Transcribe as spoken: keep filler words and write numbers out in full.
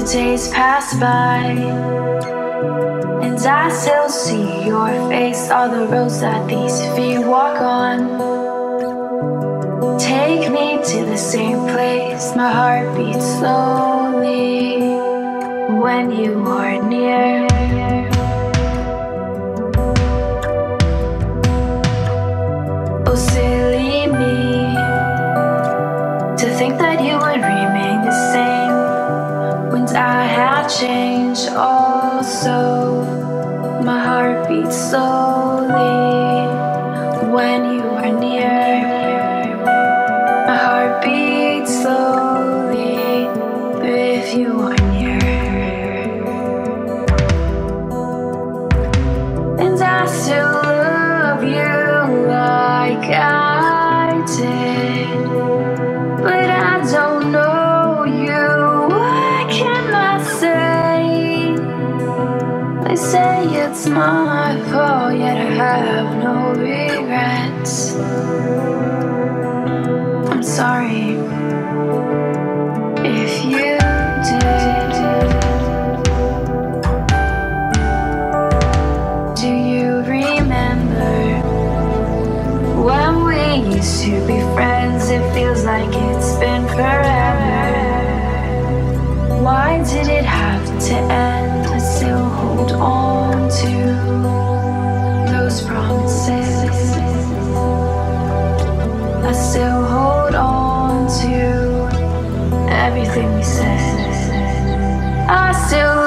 the days pass by, and I still see your face on the roads that these feet walk on. Take me to the same place, my heart beats slowly when you are near. Oh, silly me, to think that you would remain the same when I had changed. Also, my heart beats slowly when you are near. My heart beats slowly if you are near. And I still love you like I did, but I don't know you. What can I say? They say it's my fault, yet I have no regrets. I'm sorry if you did. Do you remember when we used to be friends? It feels like it's been forever. Why did it have to end? I still hold on to those promises. I still hold on to everything we said. I still